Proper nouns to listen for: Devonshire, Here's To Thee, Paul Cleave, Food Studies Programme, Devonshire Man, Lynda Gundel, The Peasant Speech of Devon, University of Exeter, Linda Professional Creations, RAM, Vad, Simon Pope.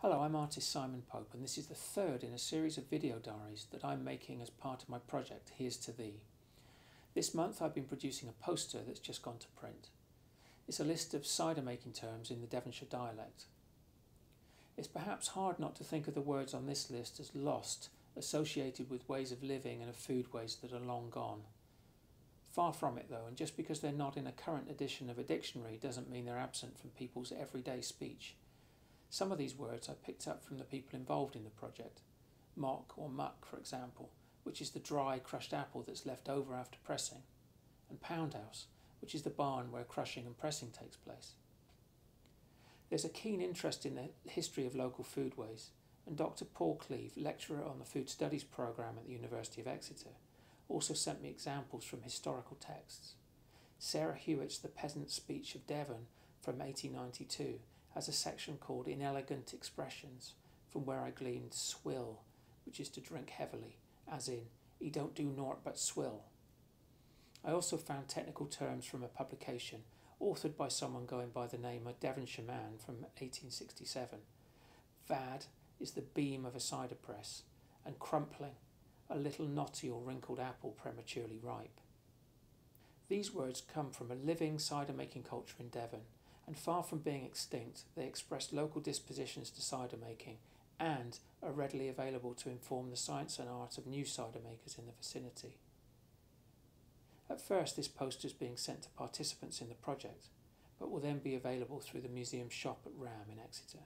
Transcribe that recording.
Hello, I'm artist Simon Pope, and this is the third in a series of video diaries that I'm making as part of my project, Here's To Thee. This month I've been producing a poster that's just gone to print. It's a list of cider-making terms in the Devonshire dialect. It's perhaps hard not to think of the words on this list as lost, associated with ways of living and of food waste that are long gone. Far from it, though, and just because they're not in a current edition of a dictionary doesn't mean they're absent from people's everyday speech. Some of these words I picked up from the people involved in the project. Mock or muck, for example, which is the dry, crushed apple that's left over after pressing, and poundhouse, which is the barn where crushing and pressing takes place. There's a keen interest in the history of local foodways, and Dr. Paul Cleave, lecturer on the Food Studies Programme at the University of Exeter, also sent me examples from historical texts. Sarah Hewitt's The Peasant Speech of Devon from 1892 has a section called Inelegant Expressions, from where I gleaned swill, which is to drink heavily, as in, he don't do naught but swill. I also found technical terms from a publication authored by someone going by the name of Devonshire Man from 1867. Vad is the beam of a cider press, and crumpling, a little knotty or wrinkled apple prematurely ripe. These words come from a living cider-making culture in Devon, and far from being extinct, they express local dispositions to cider-making and are readily available to inform the science and art of new cider-makers in the vicinity. At first, this poster is being sent to participants in the project, but will then be available through the museum shop at RAM in Exeter.